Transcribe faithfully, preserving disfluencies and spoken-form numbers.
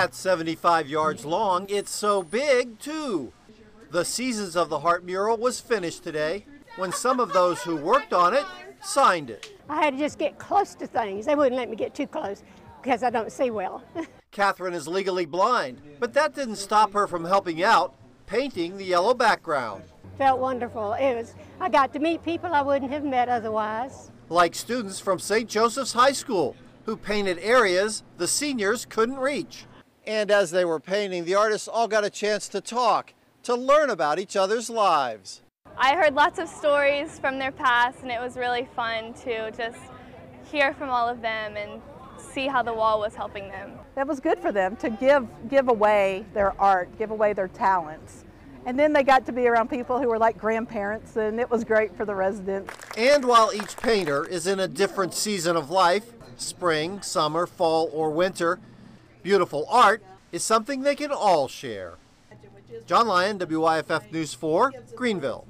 At seventy-five yards long, it's so big, too. The Seasons of the Heart mural was finished today when some of those who worked on it signed it. I had to just get close to things. They wouldn't let me get too close because I don't see well. Catherine is legally blind, but that didn't stop her from helping out, painting the yellow background. Felt wonderful. It was, I got to meet people I wouldn't have met otherwise. Like students from Saint Joseph's High School, who painted areas the seniors couldn't reach. And as they were painting, the artists all got a chance to talk, to learn about each other's lives. I heard lots of stories from their past, and it was really fun to just hear from all of them and see how the wall was helping them. That was good for them to give, give away their art, give away their talents. And then they got to be around people who were like grandparents, and it was great for the residents. And while each painter is in a different season of life, spring, summer, fall, or winter, beautiful art is something they can all share. John Lyon, W Y F F News four, Greenville.